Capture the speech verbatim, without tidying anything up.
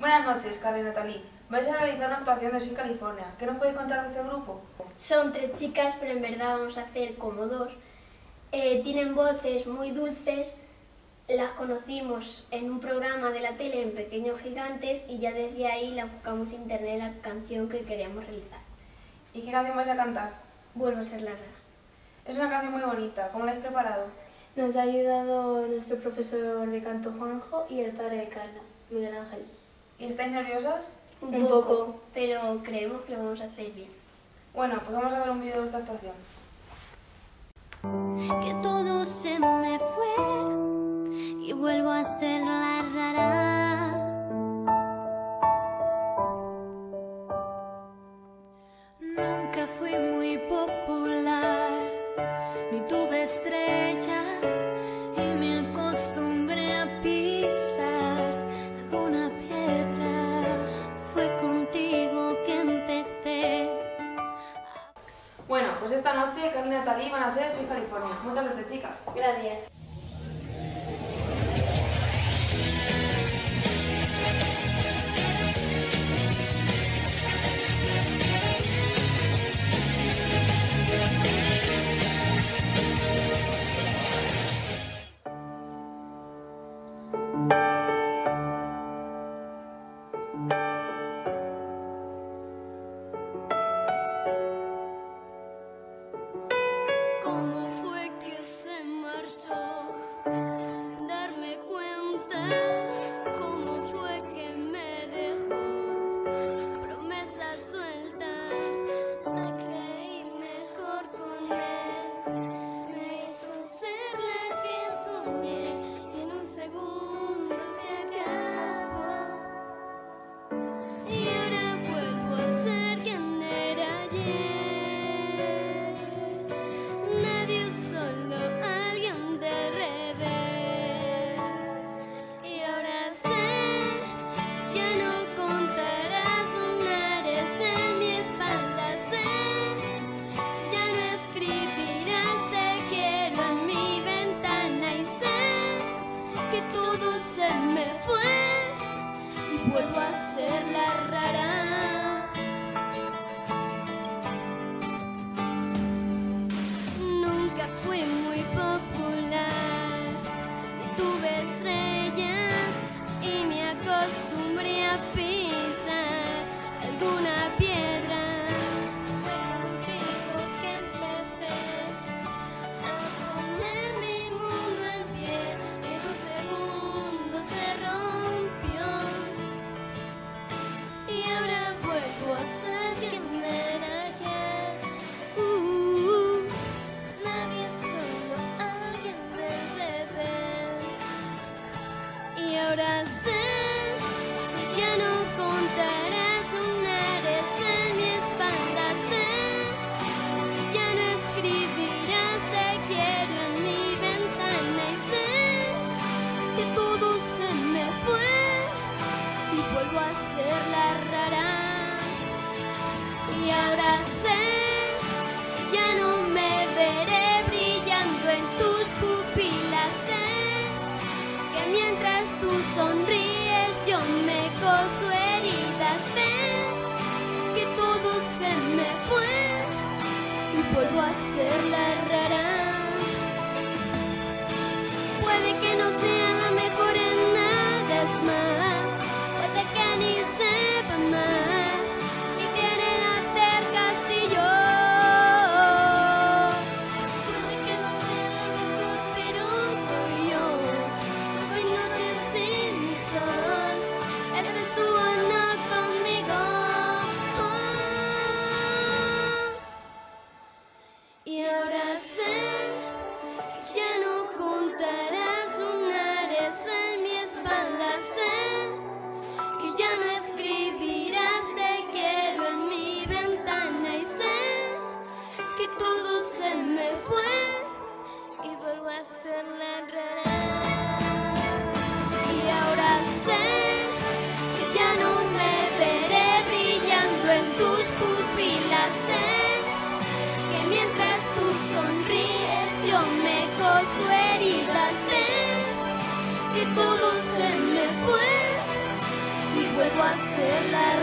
Buenas noches, Carla y Natalie. Vais a realizar una actuación de Sweet California. ¿Qué nos podéis contar de este grupo? Son tres chicas, pero en verdad vamos a hacer como dos. Eh, tienen voces muy dulces. Las conocimos en un programa de la tele en Pequeños Gigantes y ya desde ahí la buscamos en internet la canción que queríamos realizar. ¿Y qué canción vais a cantar? Vuelvo a ser la rara. Es una canción muy bonita. ¿Cómo la habéis preparado? Nos ha ayudado nuestro profesor de canto Juanjo y el padre de Carla, Miguel Ángel. ¿Y estáis nerviosas? Un, un poco, poco, pero creemos que lo vamos a hacer bien. Bueno, pues vamos a ver un vídeo de esta actuación. Que todo se me fue y vuelvo a ser la rara. Nunca fui muy popular, ni tuve estrella y me acostumbré a pisar alguna piedra. Fue contigo que empecé. Bueno, pues esta noche Carla y Natalie van a ser Sweet California. Muchas gracias, chicas. Gracias. Vuelvo a ser la rara. Nunca fui muy popular, tuve estrellas y me acostumbré a pisar alguna piedra. Fue contigo que empecé a poner mi mundo en pie y en un segundo se rompió. Ahora sé, ya no contarás lunares en mi espalda, sé, ya no escribirás te quiero en mi ventana y sé que todo se me fue y vuelvo a ser la rara. Y ahora sé, ya no me veré brillando en tus pupilas, sé que mientras tú sonríes ser la rara.